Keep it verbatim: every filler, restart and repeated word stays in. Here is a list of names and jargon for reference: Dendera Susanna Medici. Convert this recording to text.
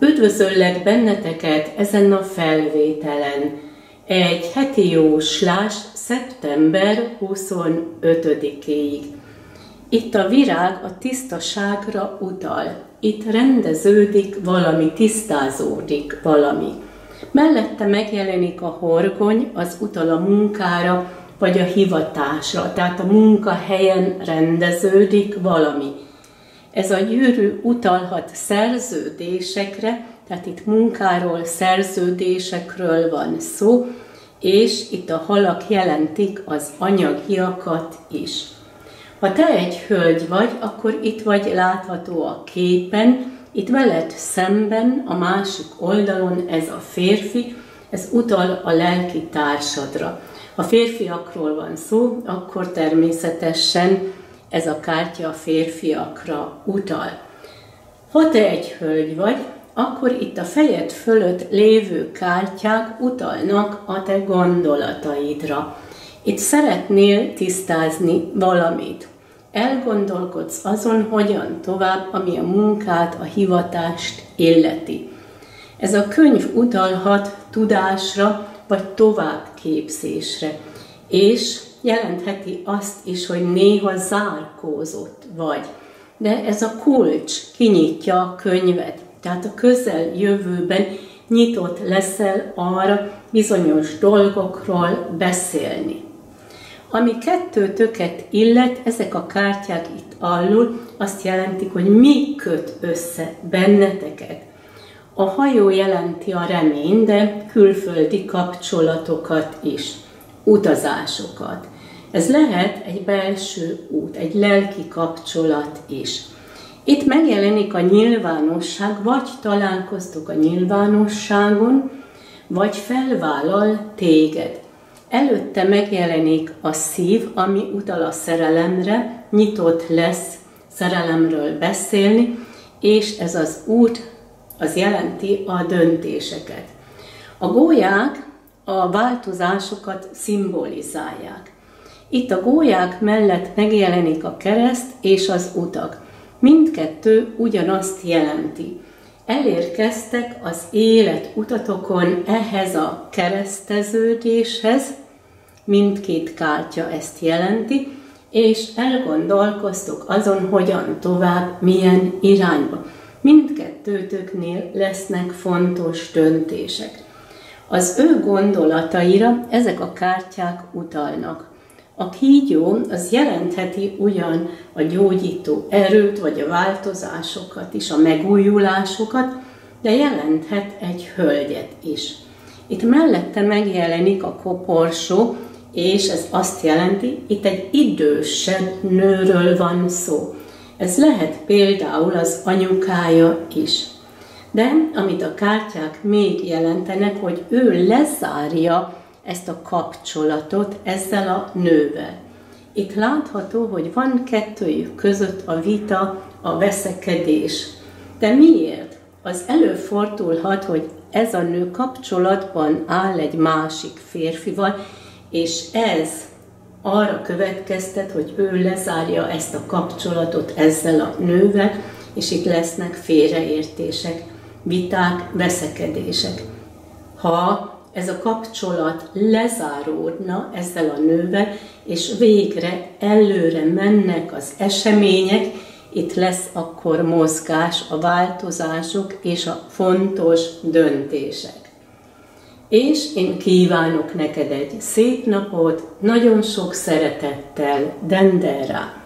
Üdvözöllek benneteket ezen a felvételen. Egy heti jóslás szeptember huszonötödikéig. Itt a virág a tisztaságra utal. Itt rendeződik valami, tisztázódik valami. Mellette megjelenik a horgony, az utal a munkára, vagy a hivatásra, tehát a munkahelyen rendeződik valami. Ez a gyűrű utalhat szerződésekre, tehát itt munkáról, szerződésekről van szó, és itt a halak jelentik az anyagiakat is. Ha te egy hölgy vagy, akkor itt vagy látható a képen, itt veled szemben, a másik oldalon ez a férfi, ez utal a lelki társadra. Ha férfiakról van szó, akkor természetesen ez a kártya a férfiakra utal. Ha te egy hölgy vagy, akkor itt a fejed fölött lévő kártyák utalnak a te gondolataidra. Itt szeretnél tisztázni valamit. Elgondolkodsz azon, hogyan tovább, ami a munkát, a hivatást illeti. Ez a könyv utalhat tudásra, vagy továbbképzésre, és jelentheti azt is, hogy néha zárkózott vagy. De ez a kulcs kinyitja a könyvet, tehát a közeljövőben nyitott leszel arra, bizonyos dolgokról beszélni. Ami kettőtöket illet, ezek a kártyák itt alul azt jelentik, hogy mi köt össze benneteket. A hajó jelenti a remény, de külföldi kapcsolatokat is, utazásokat. Ez lehet egy belső út, egy lelki kapcsolat is. Itt megjelenik a nyilvánosság, vagy találkoztok a nyilvánosságon, vagy felvállal téged. Előtte megjelenik a szív, ami utal a szerelemre, nyitott lesz szerelemről beszélni, és ez az út, az jelenti a döntéseket. A gólyák a változásokat szimbolizálják. Itt a gólyák mellett megjelenik a kereszt és az utak. Mindkettő ugyanazt jelenti. Elérkeztek az élet utatokon ehhez a kereszteződéshez, mindkét kártya ezt jelenti, és elgondolkoztok azon, hogyan tovább, milyen irányba. Mindkettőtöknél lesznek fontos döntések. Az ő gondolataira ezek a kártyák utalnak. A kígyó az jelentheti ugyan a gyógyító erőt, vagy a változásokat is, a megújulásokat, de jelenthet egy hölgyet is. Itt mellette megjelenik a koporsó, és ez azt jelenti, itt egy idősebb nőről van szó. Ez lehet például az anyukája is. De amit a kártyák még jelentenek, hogy ő lezárja ezt a kapcsolatot ezzel a nővel. Itt látható, hogy van kettőjük között a vita, a veszekedés. De miért? Az előfordulhat, hogy ez a nő kapcsolatban áll egy másik férfival, és ez arra következtet, hogy ő lezárja ezt a kapcsolatot ezzel a nővel, és itt lesznek félreértések, viták, veszekedések. Ha ez a kapcsolat lezáródna ezzel a nővel, és végre előre mennek az események, itt lesz akkor mozgás, a változások és a fontos döntések. És én kívánok neked egy szép napot, nagyon sok szeretettel, Dendera!